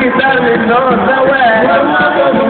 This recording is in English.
Guitarra, no se ve.